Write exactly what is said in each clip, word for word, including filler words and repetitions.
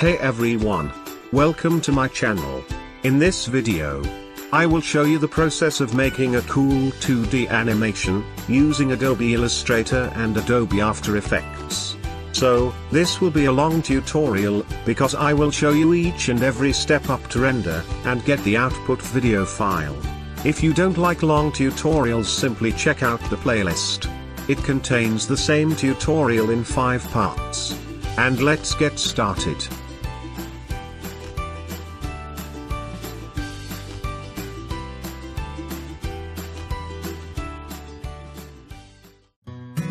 Hey everyone! Welcome to my channel. In this video, I will show you the process of making a cool two D animation, using Adobe Illustrator and Adobe After Effects. So, this will be a long tutorial, because I will show you each and every step up to render, and get the output video file. If you don't like long tutorials, simply check out the playlist. It contains the same tutorial in five parts. And let's get started.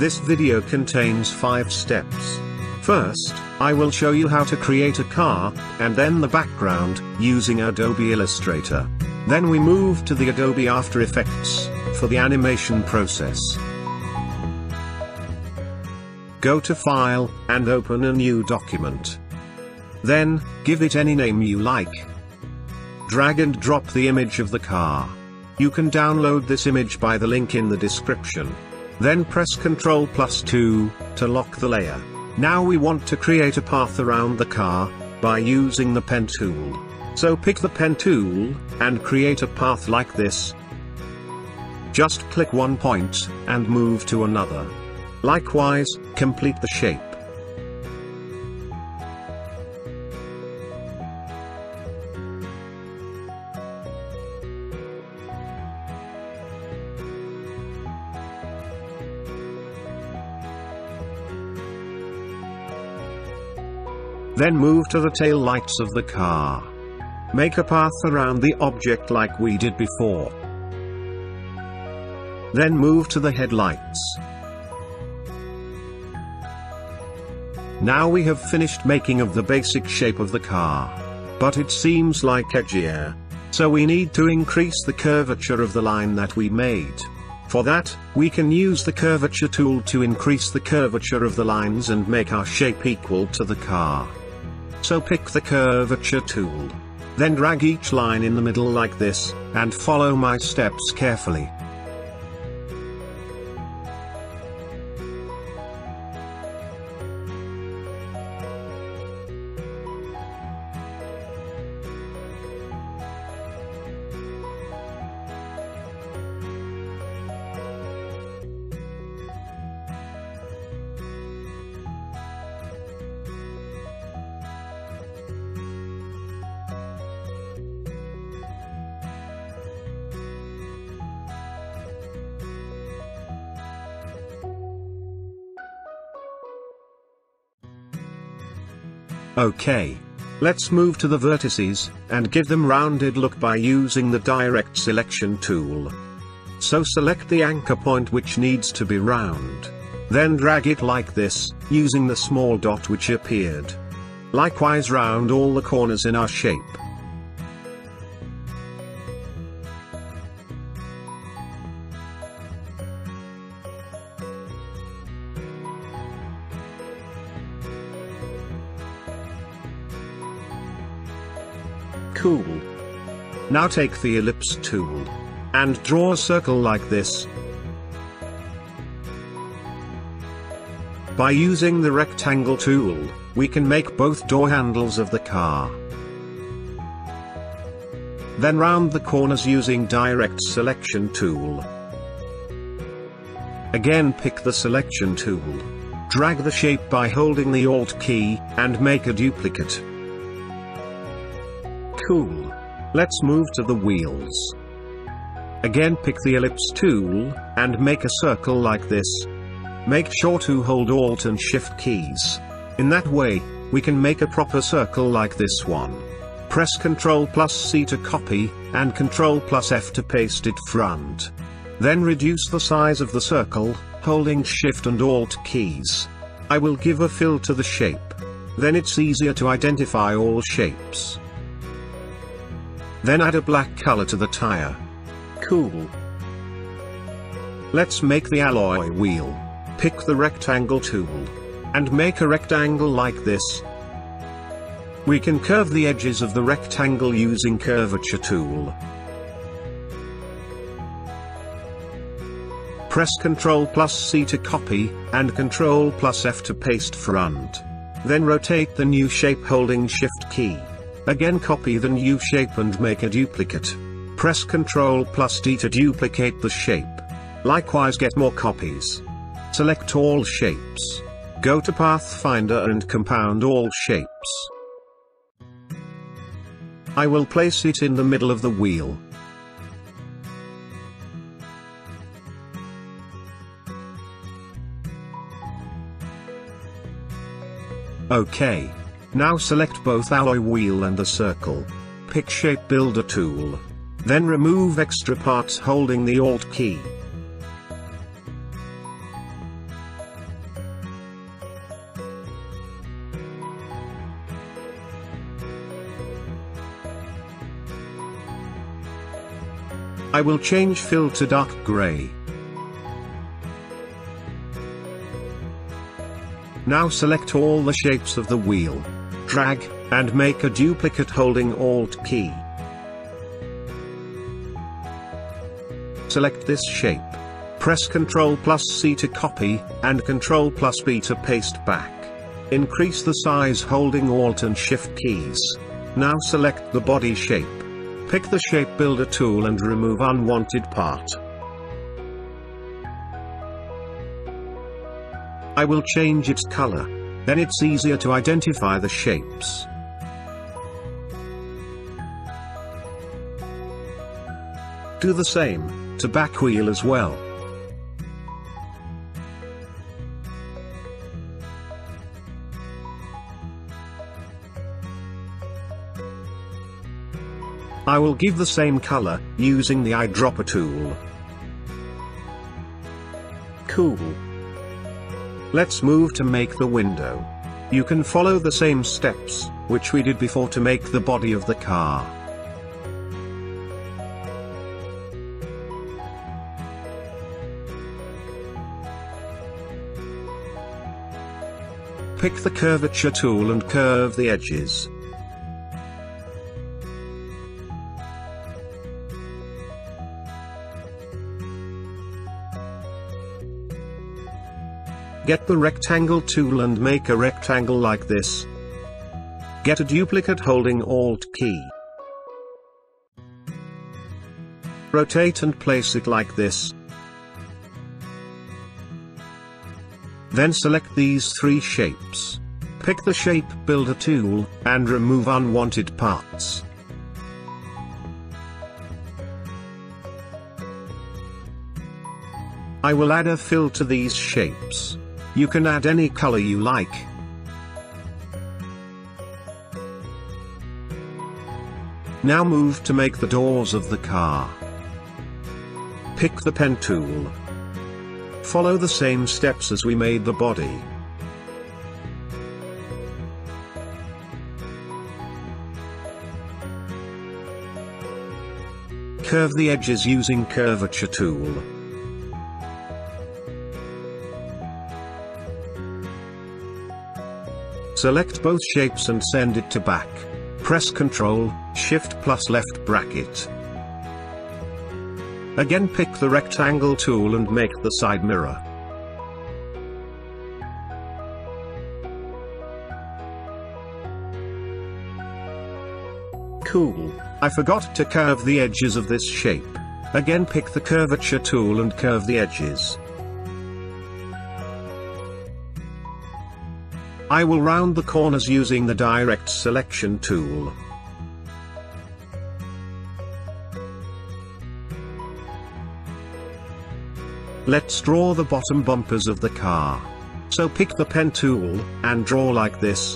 This video contains five steps. First, I will show you how to create a car, and then the background, using Adobe Illustrator. Then we move to the Adobe After Effects, for the animation process. Go to File, and open a new document. Then, give it any name you like. Drag and drop the image of the car. You can download this image by the link in the description. Then press control plus two, to lock the layer. Now we want to create a path around the car, by using the pen tool. So pick the pen tool, and create a path like this. Just click one point, and move to another. Likewise, complete the shape. Then move to the tail lights of the car. Make a path around the object like we did before. Then move to the headlights. Now we have finished making of the basic shape of the car. But it seems like edgier. So we need to increase the curvature of the line that we made. For that, we can use the curvature tool to increase the curvature of the lines and make our shape equal to the car. So pick the curvature tool. Then drag each line in the middle like this, and follow my steps carefully. Okay. Let's move to the vertices, and give them rounded look by using the direct selection tool. So select the anchor point which needs to be round. Then drag it like this, using the small dot which appeared. Likewise round all the corners in our shape. Cool. Now take the ellipse tool. And draw a circle like this. By using the rectangle tool, we can make both door handles of the car. Then round the corners using direct selection tool. Again pick the selection tool. Drag the shape by holding the Alt key, and make a duplicate. Cool. Let's move to the wheels. Again pick the ellipse tool, and make a circle like this. Make sure to hold Alt and Shift keys. In that way, we can make a proper circle like this one. Press control plus C to copy, and control plus F to paste it front. Then reduce the size of the circle, holding Shift and Alt keys. I will give a fill to the shape. Then it's easier to identify all shapes. Then add a black color to the tire. Cool. Let's make the alloy wheel. Pick the rectangle tool. And make a rectangle like this. We can curve the edges of the rectangle using curvature tool. Press control plus C to copy, and control plus F to paste front. Then rotate the new shape holding Shift key. Again, copy the new shape and make a duplicate. Press control plus D to duplicate the shape. Likewise, get more copies. Select all shapes. Go to Pathfinder and compound all shapes. I will place it in the middle of the wheel. OK. Now select both alloy wheel and the circle. Pick Shape Builder tool. Then remove extra parts holding the Alt key. I will change fill to dark gray. Now select all the shapes of the wheel. Drag, and make a duplicate holding Alt key. Select this shape. Press control plus C to copy, and control plus B to paste back. Increase the size holding Alt and Shift keys. Now select the body shape. Pick the Shape Builder tool and remove unwanted part. I will change its color. Then it's easier to identify the shapes. Do the same to back wheel as well. I will give the same color, using the eyedropper tool. Cool. Let's move to make the window. You can follow the same steps, which we did before, to make the body of the car. Pick the curvature tool and curve the edges. Get the rectangle tool and make a rectangle like this. Get a duplicate holding Alt key. Rotate and place it like this. Then select these three shapes. Pick the Shape Builder tool, and remove unwanted parts. I will add a fill to these shapes. You can add any color you like. Now move to make the doors of the car. Pick the pen tool. Follow the same steps as we made the body. Curve the edges using curvature tool. Select both shapes and send it to back. Press control shift plus left bracket. Again, pick the rectangle tool and make the side mirror. Cool. I forgot to curve the edges of this shape. Again, pick the curvature tool and curve the edges. I will round the corners using the direct selection tool. Let's draw the bottom bumpers of the car. So pick the pen tool, and draw like this.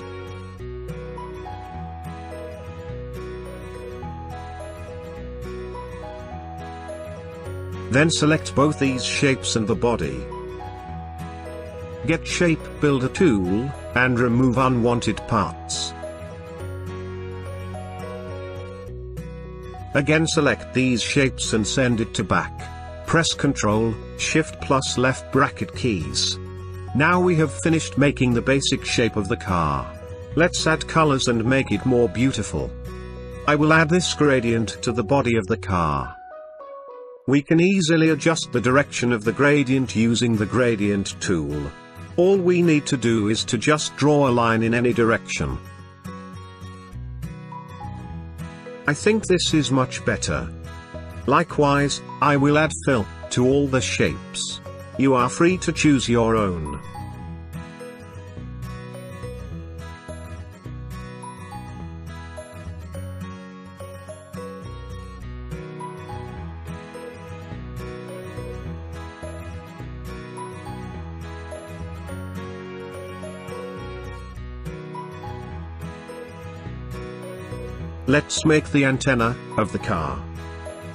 Then select both these shapes and the body. Get Shape Builder tool, and remove unwanted parts. Again, select these shapes and send it to back. Press control shift plus left bracket keys. Now we have finished making the basic shape of the car. Let's add colors and make it more beautiful. I will add this gradient to the body of the car. We can easily adjust the direction of the gradient using the gradient tool. All we need to do is to just draw a line in any direction. I think this is much better. Likewise, I will add fill to all the shapes. You are free to choose your own. Let's make the antenna of the car.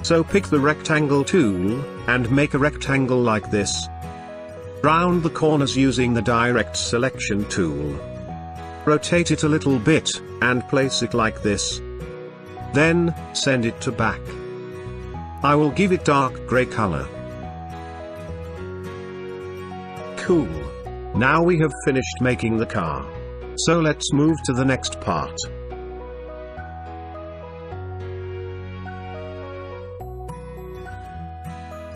So pick the rectangle tool, and make a rectangle like this. Round the corners using the direct selection tool. Rotate it a little bit, and place it like this. Then, send it to back. I will give it dark gray color. Cool. Now we have finished making the car. So let's move to the next part.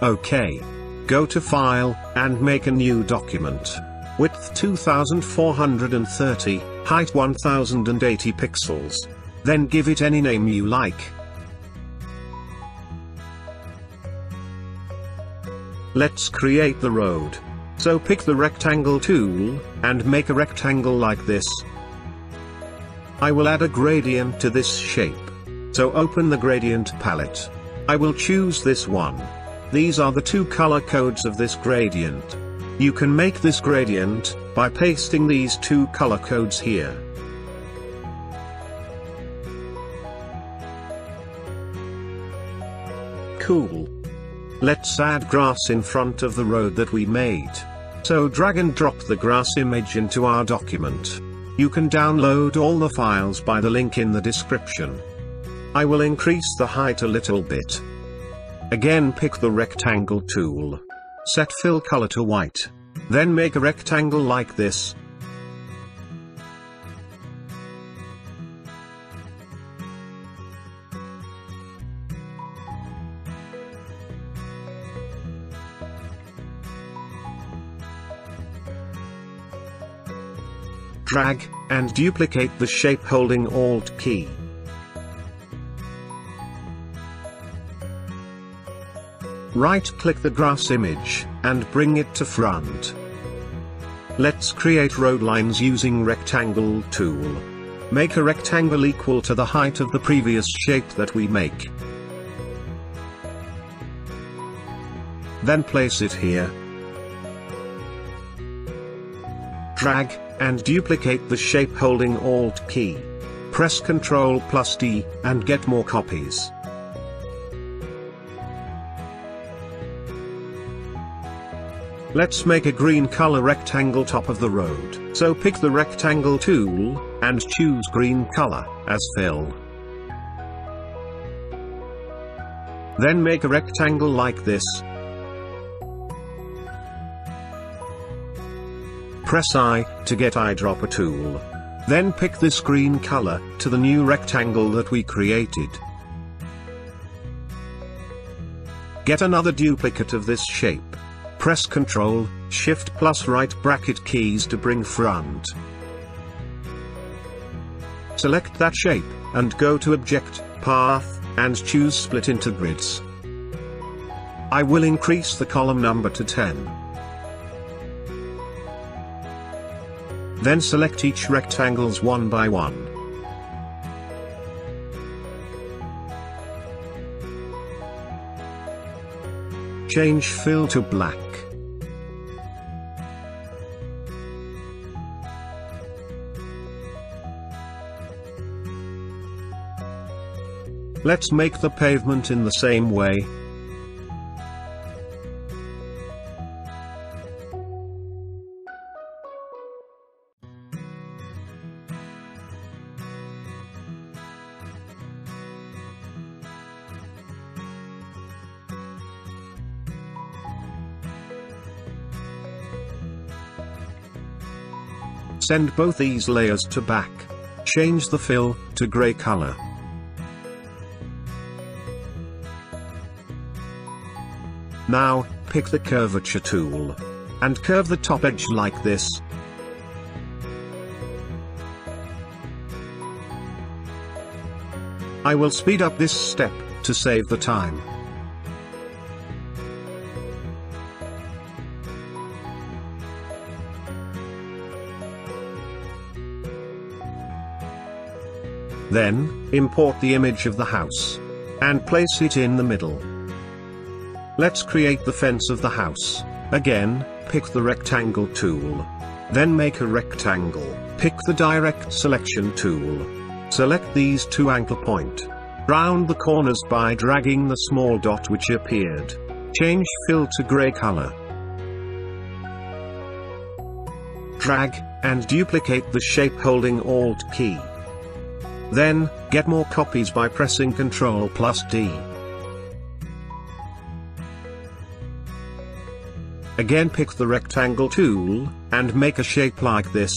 OK. Go to File, and make a new document. Width two thousand four hundred thirty, height one thousand eighty pixels. Then give it any name you like. Let's create the road. So pick the rectangle tool, and make a rectangle like this. I will add a gradient to this shape. So open the gradient palette. I will choose this one. These are the two color codes of this gradient. You can make this gradient by pasting these two color codes here. Cool. Let's add grass in front of the road that we made. So drag and drop the grass image into our document. You can download all the files by the link in the description. I will increase the height a little bit. Again, pick the rectangle tool. Set fill color to white. Then make a rectangle like this. Drag, and duplicate the shape holding Alt key. Right-click the grass image, and bring it to front. Let's create road lines using rectangle tool. Make a rectangle equal to the height of the previous shape that we make. Then place it here. Drag, and duplicate the shape holding Alt key. Press Ctrl plus D, and get more copies. Let's make a green color rectangle top of the road. So pick the rectangle tool, and choose green color as fill. Then make a rectangle like this. Press I to get eyedropper tool. Then pick this green color to the new rectangle that we created. Get another duplicate of this shape. Press Ctrl, Shift plus right bracket keys to bring front. Select that shape, and go to Object, Path, and choose Split into Grids. I will increase the column number to ten. Then select each rectangles one by one. Change fill to black. Let's make the pavement in the same way. Send both these layers to back. Change the fill to gray color. Now, pick the curvature tool. and curve the top edge like this. I will speed up this step to save the time. Then, import the image of the house and place it in the middle. Let's create the fence of the house. Again, pick the rectangle tool. Then make a rectangle, pick the direct selection tool. Select these two anchor point. Round the corners by dragging the small dot which appeared. Change fill to gray color. Drag, and duplicate the shape holding Alt key. Then, get more copies by pressing control plus D. Again pick the rectangle tool, and make a shape like this.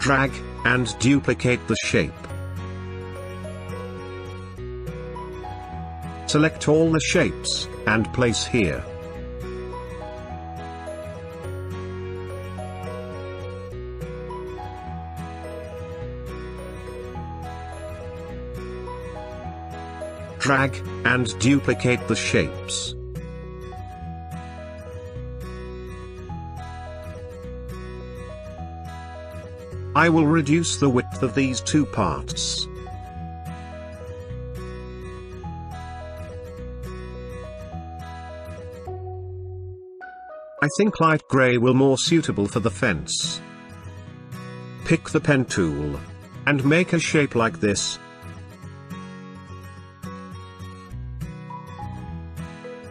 Drag, and duplicate the shape. Select all the shapes, and place here. Drag, and duplicate the shapes. I will reduce the width of these two parts. I think light gray will more suitable for the fence. Pick the pen tool, and make a shape like this.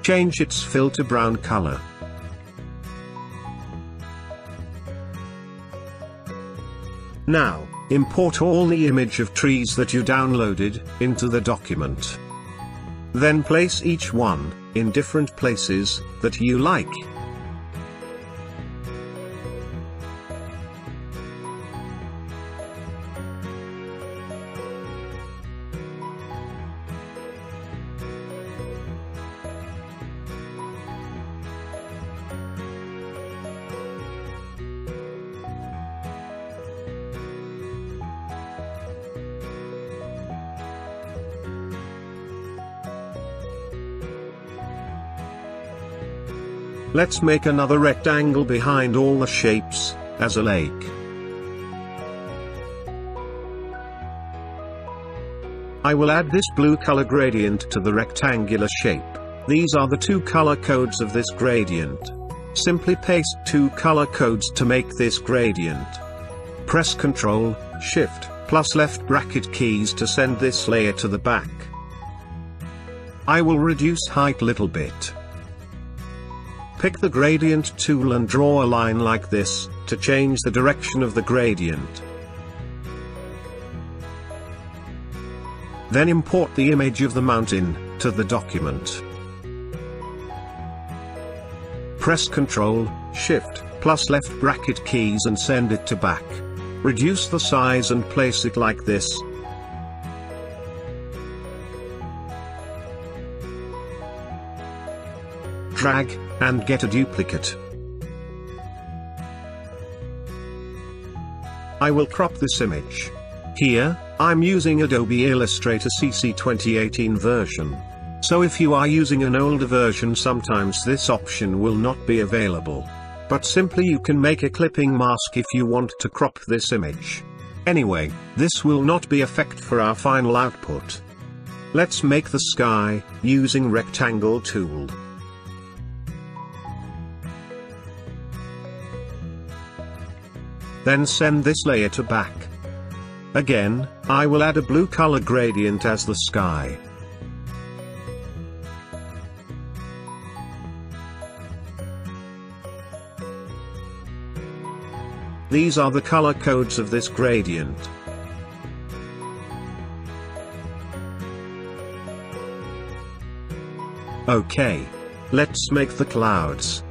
Change its fill to brown color. Now, import all the image of trees that you downloaded into the document. Then place each one in different places that you like. Let's make another rectangle behind all the shapes, as a lake. I will add this blue color gradient to the rectangular shape. These are the two color codes of this gradient. Simply paste two color codes to make this gradient. Press Ctrl, Shift, plus left bracket keys to send this layer to the back. I will reduce height little bit. Pick the gradient tool and draw a line like this, to change the direction of the gradient. Then import the image of the mountain, to the document. Press Ctrl, Shift, plus left bracket keys and send it to back. Reduce the size and place it like this. Drag, and get a duplicate. I will crop this image. Here, I'm using Adobe Illustrator C C twenty eighteen version. So if you are using an older version, sometimes this option will not be available. But simply you can make a clipping mask if you want to crop this image. Anyway, this will not be effect for our final output. Let's make the sky, using rectangle tool. Then send this layer to back. Again, I will add a blue color gradient as the sky. These are the color codes of this gradient. Okay. Let's make the clouds.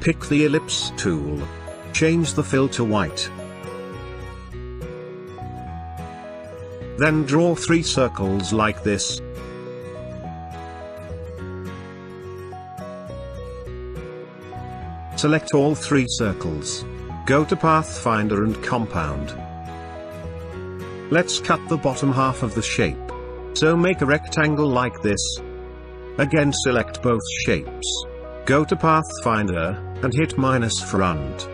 Pick the ellipse tool. Change the fill to white. Then draw three circles like this. Select all three circles. Go to Pathfinder and Compound. Let's cut the bottom half of the shape. So make a rectangle like this. Again, select both shapes. Go to Pathfinder, and hit minus front.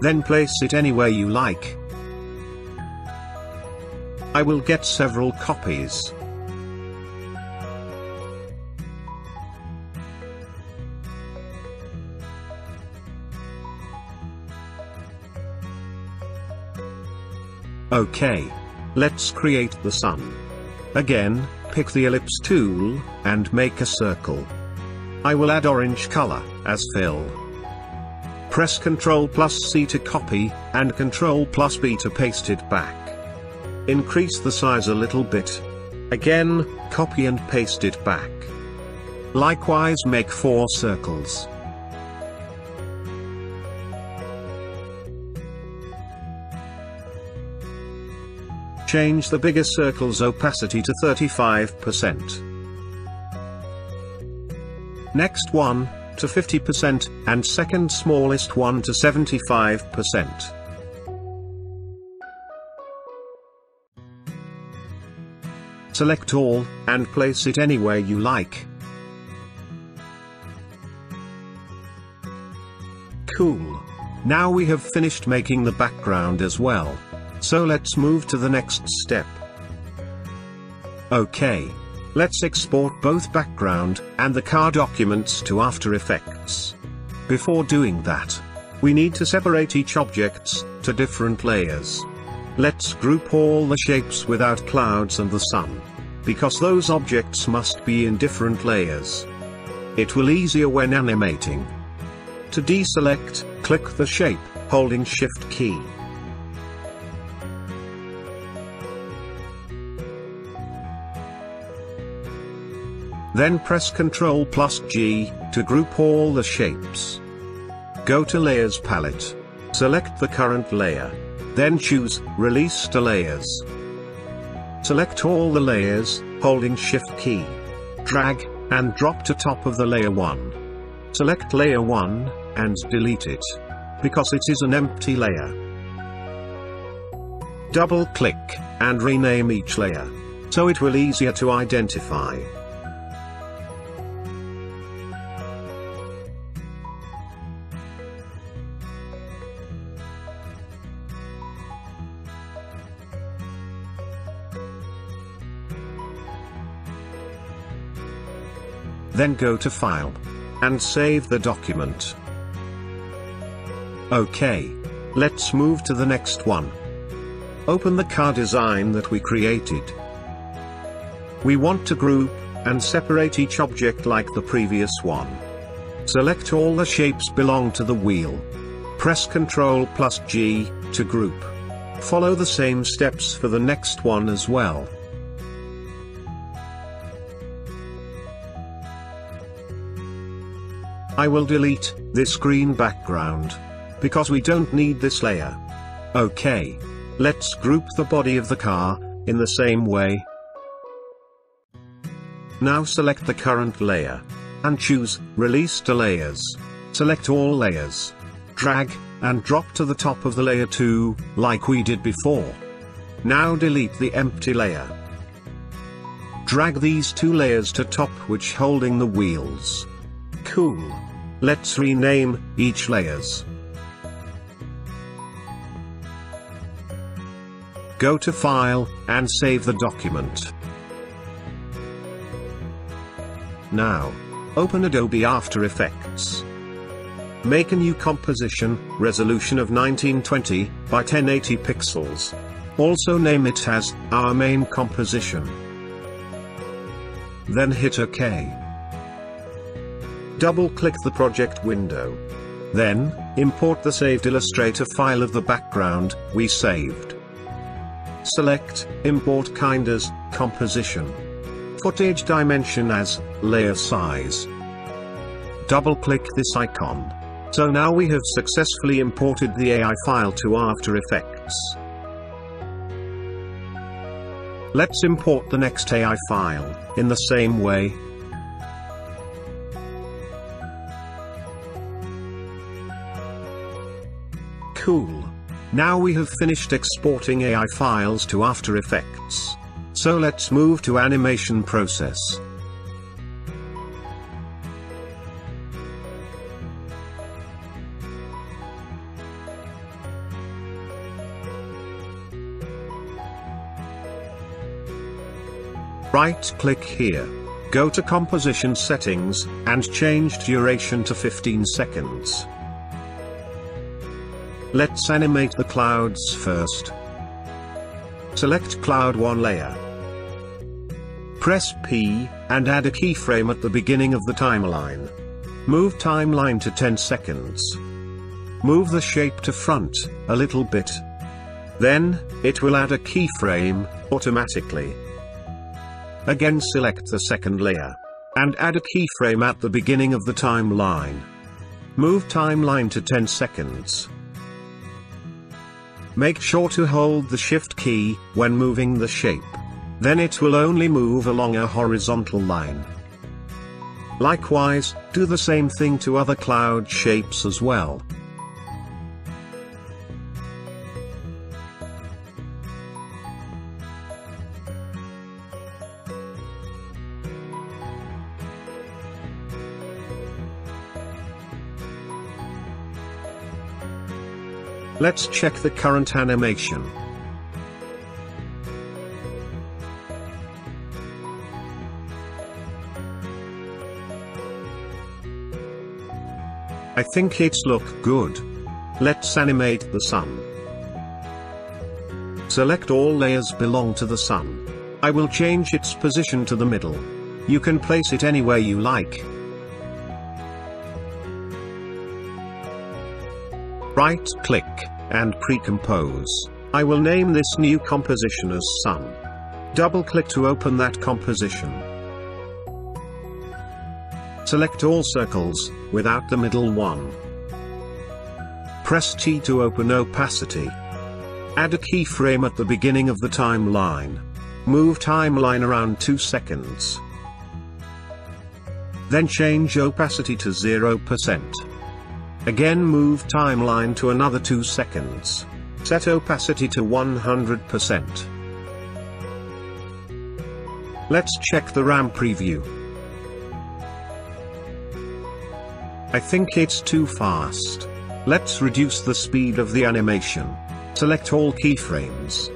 Then place it anywhere you like. I will get several copies. Okay. Let's create the sun. Again, pick the ellipse tool, and make a circle. I will add orange color, as fill. Press Ctrl plus C to copy, and Ctrl plus B to paste it back. Increase the size a little bit. Again, copy and paste it back. Likewise, make four circles. Change the bigger circle's opacity to thirty-five percent. Next one, to fifty percent, and second smallest one to seventy-five percent. Select all, and place it anywhere you like. Cool. Now we have finished making the background as well. So let's move to the next step. Okay. Let's export both background and the car documents to After Effects. Before doing that, we need to separate each objects to different layers. Let's group all the shapes without clouds and the sun, because those objects must be in different layers. It will easier when animating. To deselect, click the shape, holding Shift key. Then press Ctrl plus G, to group all the shapes. Go to Layers palette. Select the current layer. Then choose, Release to Layers. Select all the layers, holding Shift key. Drag, and drop to top of the layer one. Select layer one, and delete it. Because it is an empty layer. Double click, and rename each layer. So it will easier to identify. Then go to File. And save the document. Okay. Let's move to the next one. Open the car design that we created. We want to group, and separate each object like the previous one. Select all the shapes belong to the wheel. Press Ctrl plus G, to group. Follow the same steps for the next one as well. I will delete this green background, because we don't need this layer. Okay. Let's group the body of the car, in the same way. Now select the current layer, and choose, Release to Layers. Select all layers. Drag, and drop to the top of the layer two, like we did before. Now delete the empty layer. Drag these two layers to top which holding the wheels. Cool. Let's rename each layers. Go to File, and save the document. Now, open Adobe After Effects. Make a new composition, resolution of nineteen twenty by ten eighty pixels. Also name it as, Our Main Composition. Then hit OK. Double-click the project window. Then, import the saved Illustrator file of the background we saved. Select, import kind as, composition. Footage dimension as, layer size. Double-click this icon. So now we have successfully imported the A I file to After Effects. Let's import the next A I file, in the same way. Cool. Now we have finished exporting A I files to After Effects. So let's move to animation process. Right click here. Go to composition settings, and change duration to fifteen seconds. Let's animate the clouds first. Select cloud one layer. Press P, and add a keyframe at the beginning of the timeline. Move timeline to ten seconds. Move the shape to front, a little bit. Then, it will add a keyframe, automatically. Again select the second layer. And add a keyframe at the beginning of the timeline. Move timeline to ten seconds. Make sure to hold the shift key when moving the shape. Then it will only move along a horizontal line. Likewise, do the same thing to other cloud shapes as well. Let's check the current animation. I think it's look good. Let's animate the sun. Select all layers belong to the sun. I will change its position to the middle. You can place it anywhere you like. Right click, and pre-compose. I will name this new composition as Sun. Double click to open that composition. Select all circles, without the middle one. Press T to open opacity. Add a keyframe at the beginning of the timeline. Move timeline around two seconds. Then change opacity to zero percent. Again move timeline to another two seconds. Set opacity to one hundred percent. Let's check the RAM preview. I think it's too fast. Let's reduce the speed of the animation. Select all keyframes.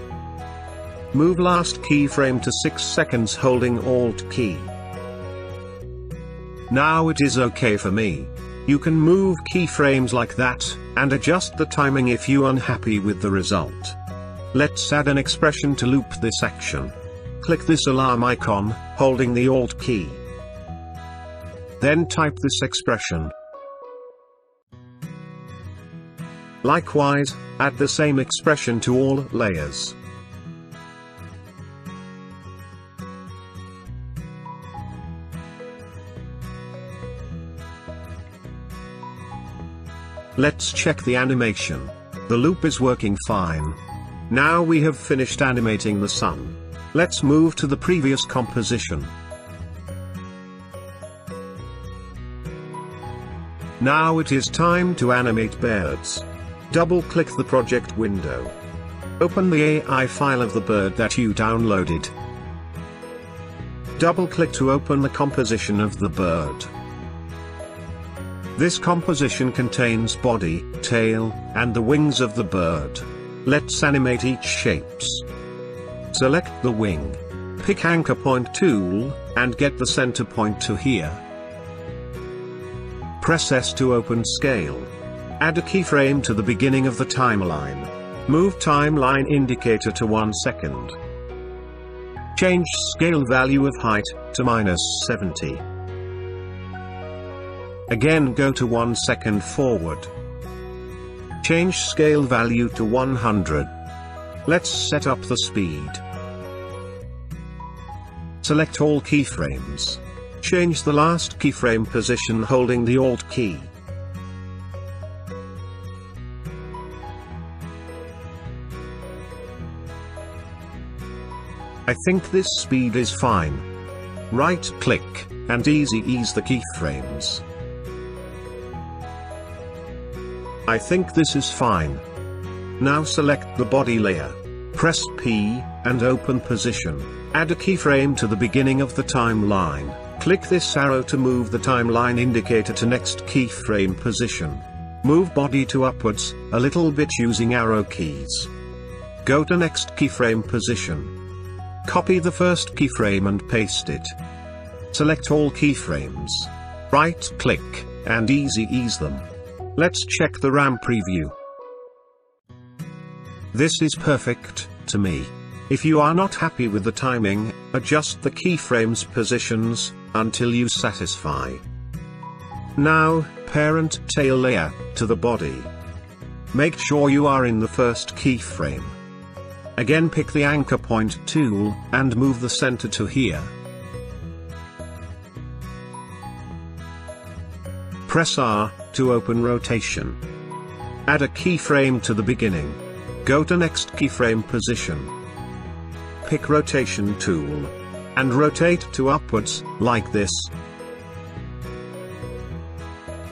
Move last keyframe to six seconds holding Alt key. Now it is okay for me. You can move keyframes like that, and adjust the timing if you are unhappy with the result. Let's add an expression to loop this action. Click this alarm icon, holding the Alt key. Then type this expression. Likewise, add the same expression to all layers. Let's check the animation. The loop is working fine. Now we have finished animating the sun. Let's move to the previous composition. Now it is time to animate birds. Double-click the project window. Open the A I file of the bird that you downloaded. Double-click to open the composition of the bird. This composition contains body, tail, and the wings of the bird. Let's animate each shapes. Select the wing. Pick anchor point tool, and get the center point to here. Press S to open scale. Add a keyframe to the beginning of the timeline. Move timeline indicator to one second. Change scale value of height, to minus seventy. Again go to one second forward. Change scale value to one hundred. Let's set up the speed. Select all keyframes. Change the last keyframe position holding the Alt key. I think this speed is fine. Right click, and easy ease the keyframes. I think this is fine. Now select the body layer. Press P, and open position. Add a keyframe to the beginning of the timeline. Click this arrow to move the timeline indicator to next keyframe position. Move body to upwards, a little bit using arrow keys. Go to next keyframe position. Copy the first keyframe and paste it. Select all keyframes. Right click, and easy ease them. Let's check the RAM preview. This is perfect, to me. If you are not happy with the timing, adjust the keyframes positions, until you satisfy. Now, parent tail layer, to the body. Make sure you are in the first keyframe. Again pick the anchor point tool, and move the center to here. Press R, to open rotation. Add a keyframe to the beginning. Go to next keyframe position. Pick rotation tool. And rotate to upwards, like this.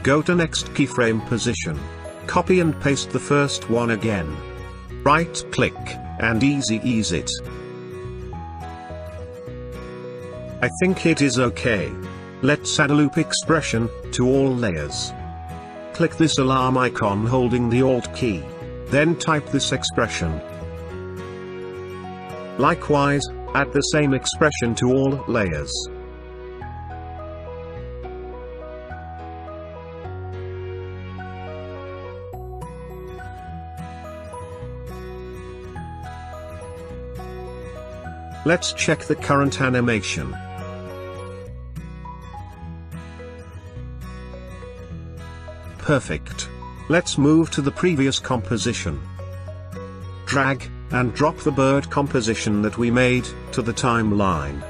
Go to next keyframe position. Copy and paste the first one again. Right click, and easy ease it. I think it is okay. Let's add a loop expression, to all layers. Click this alarm icon holding the Alt key. Then type this expression. Likewise, add the same expression to all layers. Let's check the current animation. Perfect. Let's move to the previous composition. Drag, and drop the bird composition that we made, to the timeline.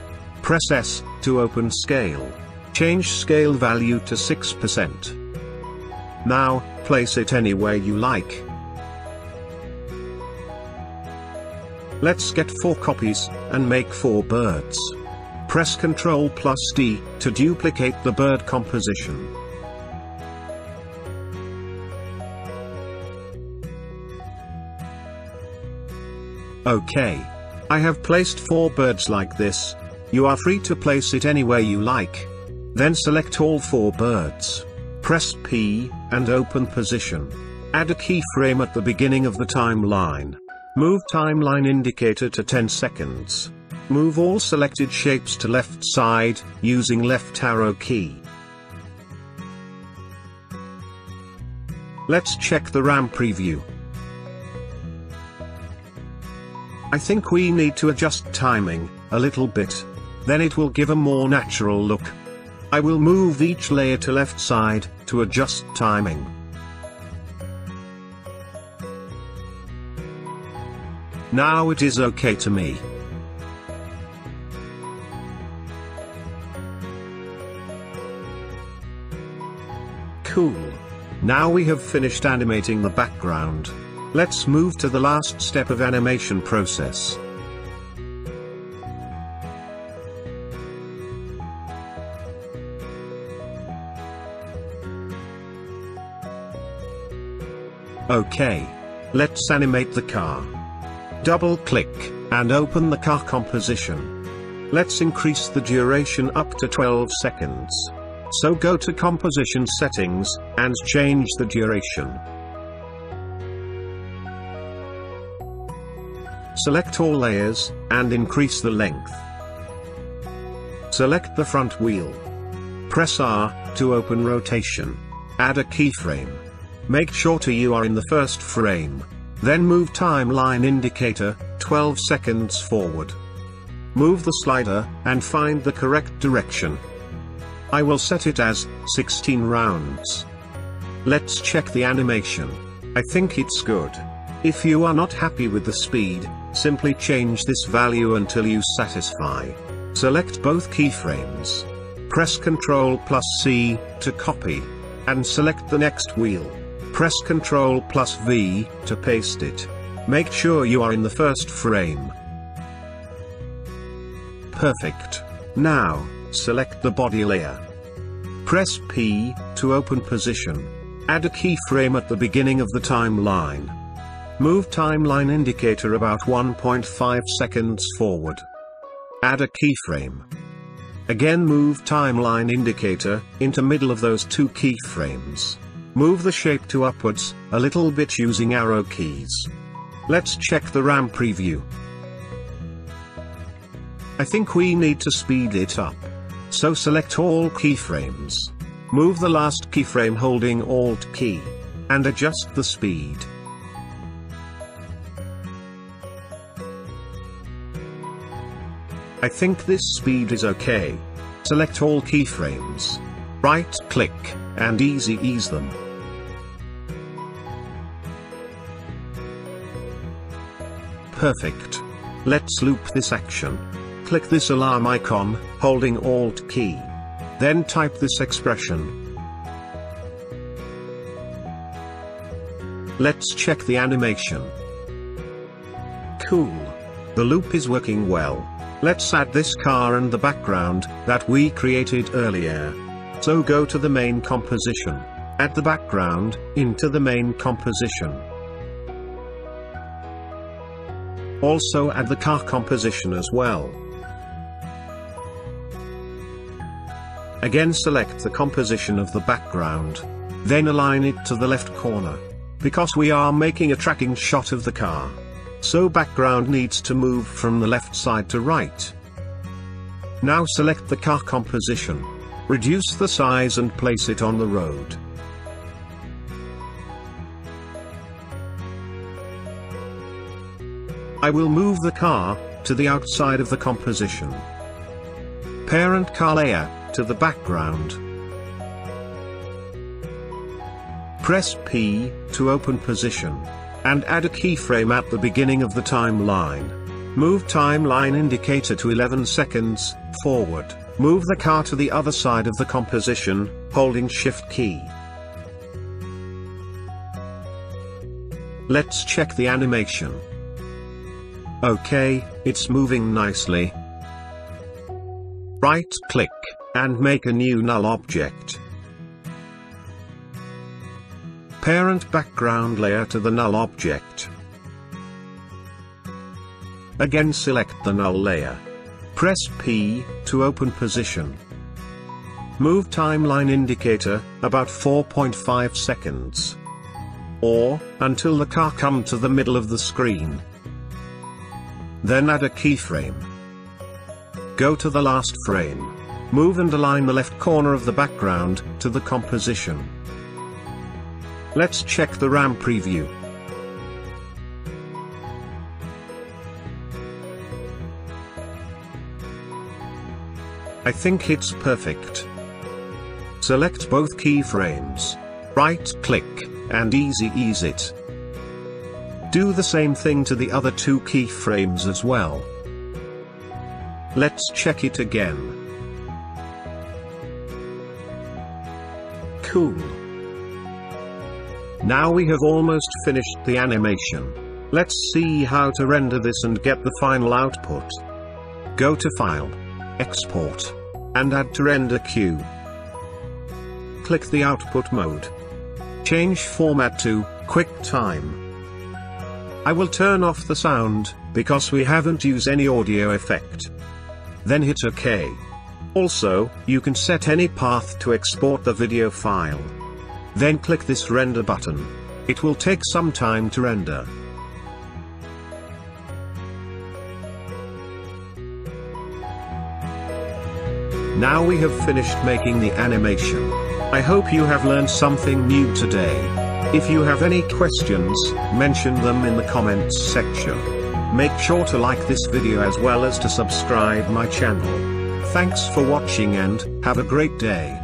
Press S, to open scale. Change scale value to six percent. Now, place it anywhere you like. Let's get four copies, and make four birds. Press Ctrl plus D, to duplicate the bird composition. Okay. I have placed four birds like this. You are free to place it anywhere you like. Then select all four birds. Press P, and open position. Add a keyframe at the beginning of the timeline. Move timeline indicator to ten seconds. Move all selected shapes to left side, using left arrow key. Let's check the RAM preview. I think we need to adjust timing, a little bit. Then it will give a more natural look. I will move each layer to left side, to adjust timing. Now it is okay to me. Cool. Now we have finished animating the background. Let's move to the last step of animation process. Okay. Let's animate the car. Double click, and open the car composition. Let's increase the duration up to twelve seconds. So go to composition settings, and change the duration. Select all layers, and increase the length. Select the front wheel. Press R, to open rotation. Add a keyframe. Make sure to you are in the first frame. Then move timeline indicator, twelve seconds forward. Move the slider, and find the correct direction. I will set it as, sixteen rounds. Let's check the animation. I think it's good. If you are not happy with the speed, simply change this value until you satisfy. Select both keyframes. Press Ctrl plus C, to copy. And select the next wheel. Press Ctrl plus V, to paste it. Make sure you are in the first frame. Perfect. Now, select the body layer. Press P, to open position. Add a keyframe at the beginning of the timeline. Move timeline indicator about one point five seconds forward. Add a keyframe. Again, move timeline indicator into middle of those two keyframes. Move the shape to upwards a little bit using arrow keys. Let's check the RAM preview. I think we need to speed it up. So select all keyframes. Move the last keyframe holding Alt key. And adjust the speed. I think this speed is okay. Select all keyframes. Right click, and easy ease them. Perfect. Let's loop this action. Click this alarm icon, holding Alt key. Then type this expression. Let's check the animation. Cool. The loop is working well. Let's add this car and the background that we created earlier. So go to the main composition. Add the background into the main composition. Also add the car composition as well. Again, select the composition of the background. Then align it to the left corner. Because we are making a tracking shot of the car. So background needs to move from the left side to right. Now select the car composition. Reduce the size and place it on the road. I will move the car to the outside of the composition. Parent car layer to the background. Press P to open position. And add a keyframe at the beginning of the timeline. Move timeline indicator to eleven seconds, forward. Move the car to the other side of the composition, holding Shift key. Let's check the animation. Okay, it's moving nicely. Right click, and make a new null object. Parent background layer to the null object. Again select the null layer. Press P to open position. Move timeline indicator about four point five seconds. Or, until the car come to the middle of the screen. Then add a keyframe. Go to the last frame. Move and align the left corner of the background to the composition. Let's check the RAM preview. I think it's perfect. Select both keyframes. Right click, and easy ease it. Do the same thing to the other two keyframes as well. Let's check it again. Cool. Now we have almost finished the animation. Let's see how to render this and get the final output. Go to File, Export, and add to Render Queue. Click the output mode. Change format to QuickTime. I will turn off the sound, because we haven't used any audio effect. Then hit OK. Also, you can set any path to export the video file. Then click this render button. It will take some time to render. Now we have finished making the animation. I hope you have learned something new today. If you have any questions, mention them in the comments section. Make sure to like this video as well as to subscribe my channel. Thanks for watching and have a great day.